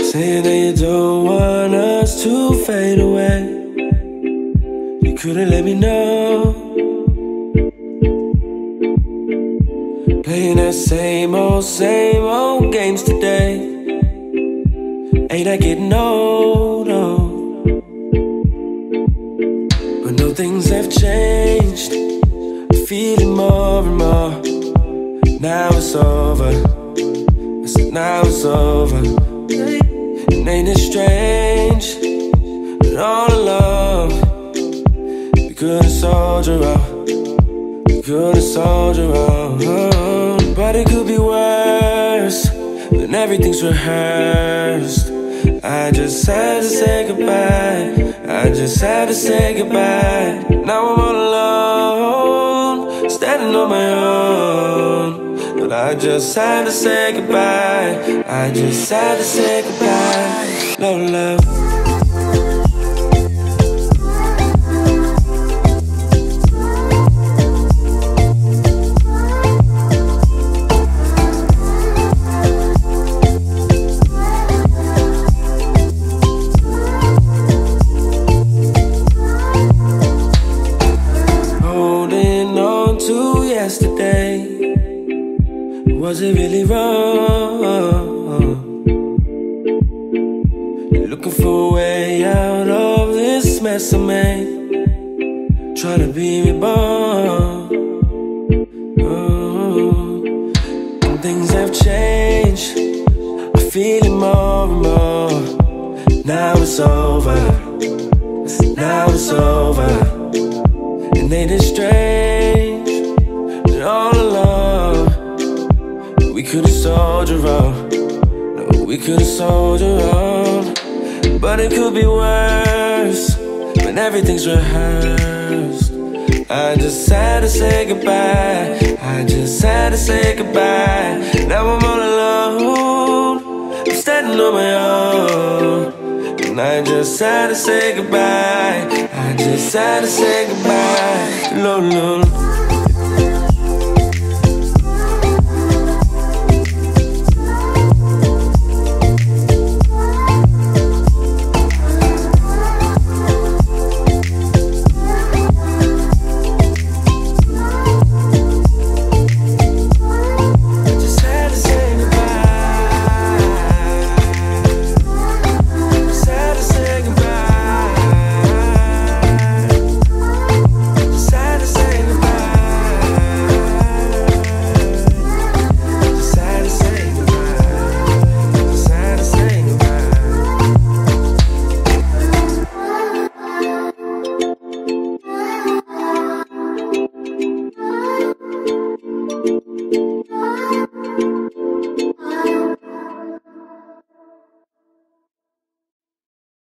Say that you don't want us to fade away. You couldn't let me know. Playing that same old games today. Ain't I getting old, no. But no, things have changed. I'm feeling more and more. Now it's over. I said now it's over. Ain't it strange that all alone we couldn't soldier on, we couldn't soldier on. Oh, but it could be worse when everything's rehearsed. I just had to say goodbye, I just had to say goodbye. Now I'm all alone, standing on my own. But I just had to say goodbye, I just had to say goodbye. No love. Holding on to yesterday, was it really wrong? Looking for a way out of this mess I made, trying to be reborn. Oh. And things have changed, I'm feeling more and more. Now it's over, now it's over. And ain't it strange that all alone we could've soldier on, no, we could've soldier on. But it could be worse when everything's rehearsed. I just had to say goodbye, I just had to say goodbye. Now I'm all alone, I'm standing on my own. And I just had to say goodbye, I just had to say goodbye. No, no.